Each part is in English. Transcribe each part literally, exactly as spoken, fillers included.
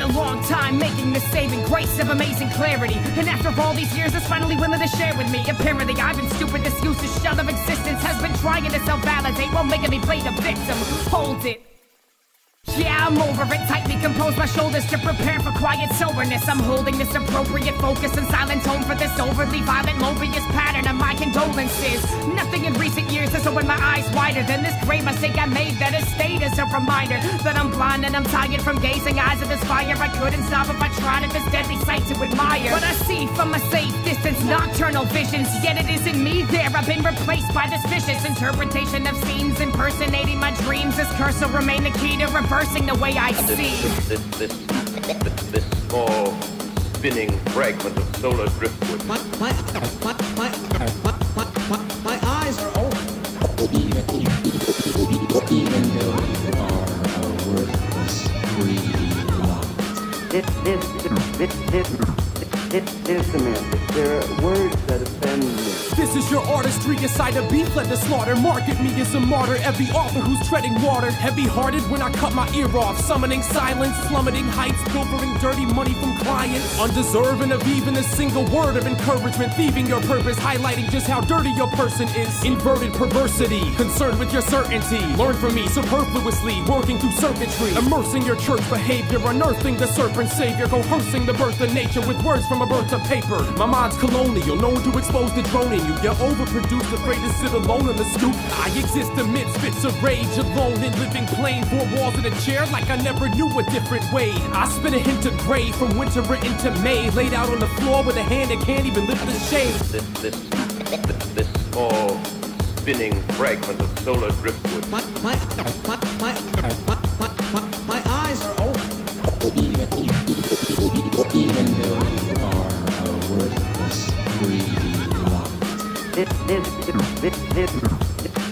spent a long time making this saving grace of amazing clarity. And after all these years, it's finally willing to share with me. Apparently, I've been stupid. This useless shell of existence has been trying to self-validate while making me play the victim. Hold it. Yeah, I'm over it, tightly compose my shoulders to prepare for quiet soberness. I'm holding this appropriate focus and silent tone for this overly violent, lobious pattern of my condolences. Nothing in recent years has opened my eyes wider than this great mistake I made that has stayed as a reminder that I'm blind and I'm tired from gazing eyes of this fire. I couldn't stop if I tried at this deadly sight to admire. What I see from a safe distance, nocturnal visions, yet it isn't me there. I've been replaced by this vicious interpretation of scenes impersonating my dreams. This curse will remain the key to reverse the way I see. This, this, this, this, this small spinning fragment of solar driftwood. My, my, my, my, my, my, my eyes are open. Even, even though you are a worthless, greedy lot. This, this, this, this, this, this, this, there are words that offend me. This is your artistry inside a beef, let the slaughter market me as a martyr. Every author who's treading water, heavy-hearted when I cut my ear off, summoning silence, plummeting heights, pilfering dirty money from clients, undeserving of even a single word of encouragement, thieving your purpose, highlighting just how dirty your person is. Inverted perversity, concerned with your certainty, learn from me superfluously, working through circuitry, immersing your church behavior, unearthing the serpent savior, coercing the birth of nature with words from a birth to paper. My mind's colonial, known to expose the droning. You, you're overproduced, afraid to sit alone on the stoop. I exist amidst fits of rage, alone in living plain, four walls in a chair like I never knew a different way. I spin a hint of gray from winter into May, laid out on the floor with a hand that can't even lift the shade. This, this, this, this small spinning fragment of solar driftwood. My, my, my, my, my, my, my, my eyes are open. Even, even though you are a worthless, greedy lot. This, this, this, this,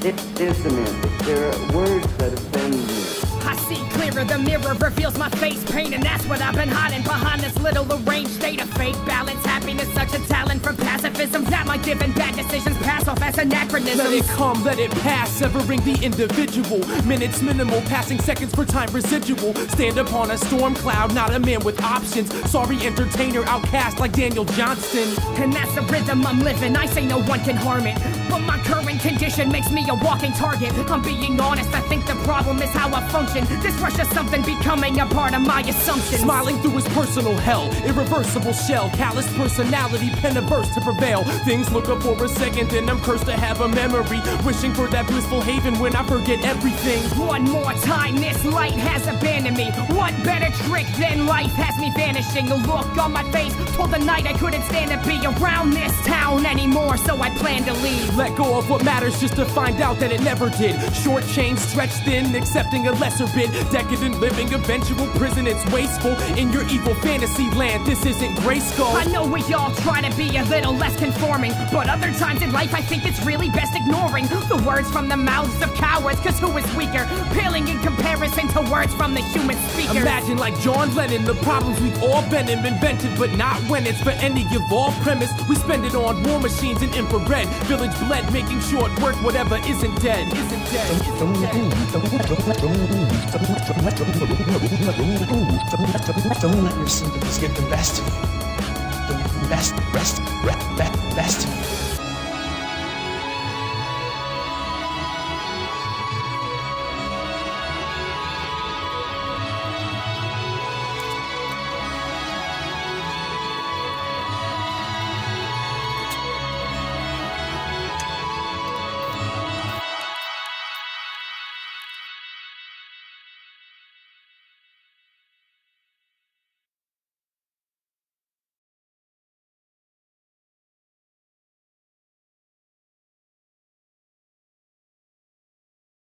this, this, semantics. There are words that offend me. I see clearer, the mirror reveals my face pain, and that's what I've been hiding behind this little arranged state of fake balance, happiness, such a talent from pacifism that my given bad decisions pass off as anachronisms. Let it come, let it pass, severing the individual. Minutes minimal, passing seconds for time residual. Stand upon a storm cloud, not a man with options. Sorry entertainer, outcast like Daniel Johnston. And that's the rhythm I'm living, I say no one can harm it. But my current condition makes me a walking target. I'm being honest, I think the problem is how I function. This rush of something becoming a part of my assumptions. Smiling through his personal hell, irreversible shell, callous personality, pen averse to prevail. Things look up for a second, then I'm cursed to have a memory, wishing for that blissful haven when I forget everything. One more time, this light has abandoned me. What better trick than life has me vanishing? The look on my face told the night I couldn't stand to be around this town anymore, so I plan to leave. Let go of what matters just to find out that it never did. Short chain stretched thin, accepting a lesser bit. Decadent living, eventual prison, it's wasteful. In your evil fantasy land, this isn't Grayskull. I know we all try to be a little less conforming, but other times in life I think it's really best ignoring the words from the mouths of cowards, cause who is weaker? Paling in comparison to words from the human speaker. Imagine like John Lennon, the problems we've all been in, invented, but not when it's for any of all premise. We spend it on war machines and infrared, village bled, making short work whatever isn't dead, isn't dead, isn't dead. Don't let your sympathies get the best of you. The best, rest, rest.